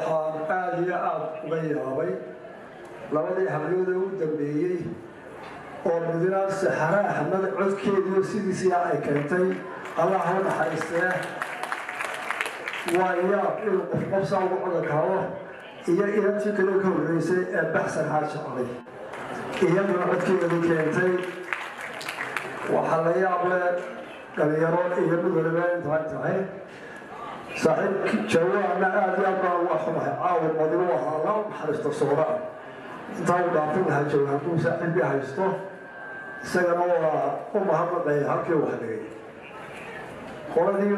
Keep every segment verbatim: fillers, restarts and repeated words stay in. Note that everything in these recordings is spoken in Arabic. waxaan aad iyo aad uga yaabay labadii hablood ee u dambeeyay oo mudanaas Saxara Axmed codkeedu sidiisa ay keentay Allah ha naxariisto وياك القفصة وعلى كهوه إياه إياه تكلوك الرئيسي بحث الحاج شعري إياه من عدك الوكيانتي وحالي عبلا قال يرون إياه من غلبان تعالي صاحب جواه معادي أبا وحمه عاود مضروها لهم حرشت الصغراء طاولا فيها جواه وساحب بها يسطه سلموها أمها مضيها كي وحدي قولي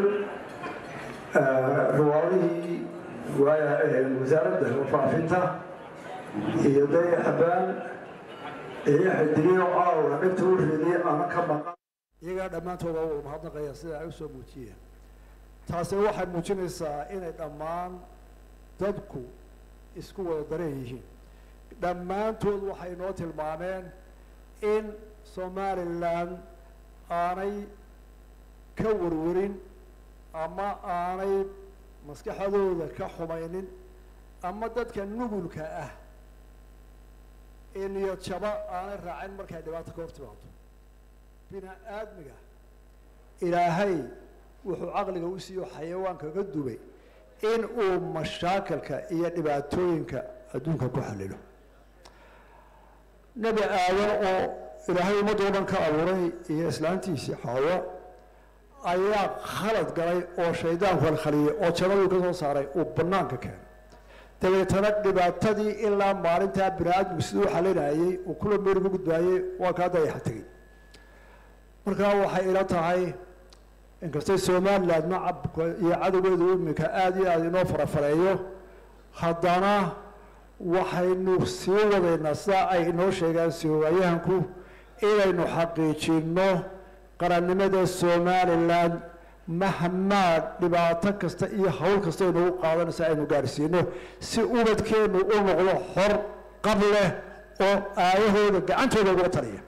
روالي ووزارة الوفافينتا يدي حبان يحدري وعاو عملته لي أنا كمقا يقعد أما توقعوا محطنا قياسي عيسو موتيه تاسي واحد موتينيسا إن الأمان تدكو اسكو دريهين دمان تول وحينوت المامين إن سومالي لان آني كورورين أما أنا مسكح هذول كحماين، أما ضد كنقول كأه إن يتشبع أنا رعين مركز دبعت كورت بعضه بنا آدمجه إلهي وعقل جوسي وحيوان كجدوبي إن أم مشاكل كأي دبعتوين كأدوك بحلله نبي آية إلهي مدربا كأوري إسلامتي سحوا أيها خالد قري أو شيدان والخلية أو شراب كذا صاري أو بنانك كان تبي ترك بعتدي إلا ما رنت أبراد مسلو حلنا أيه وكل ميربو قد أيه وكذا يحتري مركوا حيرتها أيه إن كنت سومان لازم عب يعدو بدو مكأدي أدي نفر فرعيه خدنا وحين نسيوا بالناس أيه نوشة كان سوا يهانكو إلى نحققينه قرنمدا Somaliland مهما دبعتك استئي حول كستينه قادنا سعيد مجارسينه سؤبت كين وأم غلو حر قبله أو آيه لجعنت ولا بطرية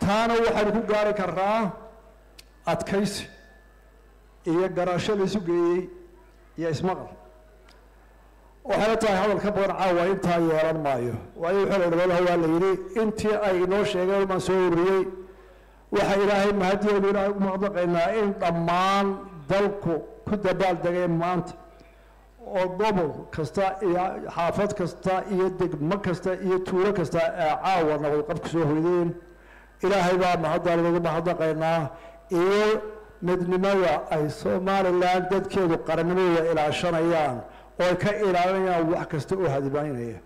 ثانو حركو جاري كرّاه أتكيس إيه جراشة لسوقي يا إسماعيل وحالتها حول كبر عوائد تايران مايو وأي حال الولا هو اللي أنت أي نوش غير مسؤولي وحيراهي مهدي ولا معضق إن إن ضمان ذلك كده بعد دقيقة مانت وضبل كستا حافظ كستا يدق مكستا يتولى كستا عاون وقف كسوهين إلى هيبة مهدي ولا معضق إن إيه مدنية أي سمار اللي أنت كده قرنية إلى عشرة أيام وكا إلى أن وحكستو هذه بينها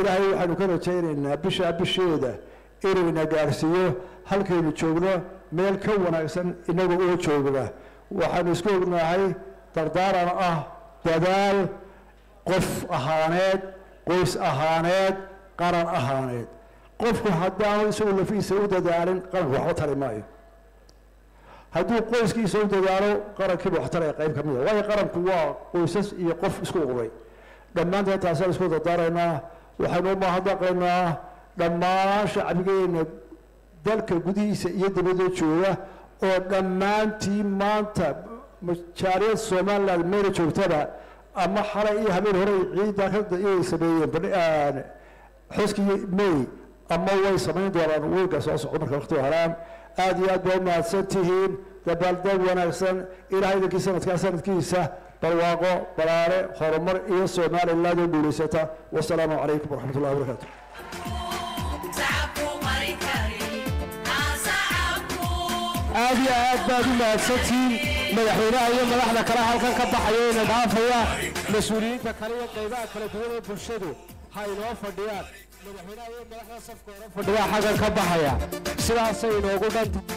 إلى أن يحنكون تيرين بشا بشيدة إلى أن يقارسيه هل كان يتشوغله من الكون أحسن إنه يتشوغله وحنسكوغنا هاي تردارنا أه دلال قف أهانات قوس أهانات قرن أهانات قف حداهم يسولوا في سودة دارين قرن وحطها لماي هدول قوس كي سويت دارو قرن كبر حتري قريب كمية وهي قرن كوا قوسس يقف سكوي لما أنت تعسل سكوت دارنا وحنوم هذاقنا لما شعبين ذلك الجديس يد بدو شوية ولما تي مانت مشاريع الصومال المير شوتها أما حرقي همير هري عيد داخل إيه سبيين بني حسكي مي أما وين سمين داران ويقص أصحاب الخطوة حرام أدي أدوم مع ستهم لبلدان ونعسان إلى هذه الكيسة كاسة كيسة برواقو برارة خرمر إيه سومال الله دوليستا والسلام عليكم ورحمة الله وبركاته. أدي أدوم مع ستهم مدحونا أيام ملاحنا كراها كان كبحيين العافية مسؤولين كريم قيادات كلتوني برشدو هاي نوفر ديار مدحونا أيام ملاحنا صفقة رفض حاجة كبحية سلاسة ينوغو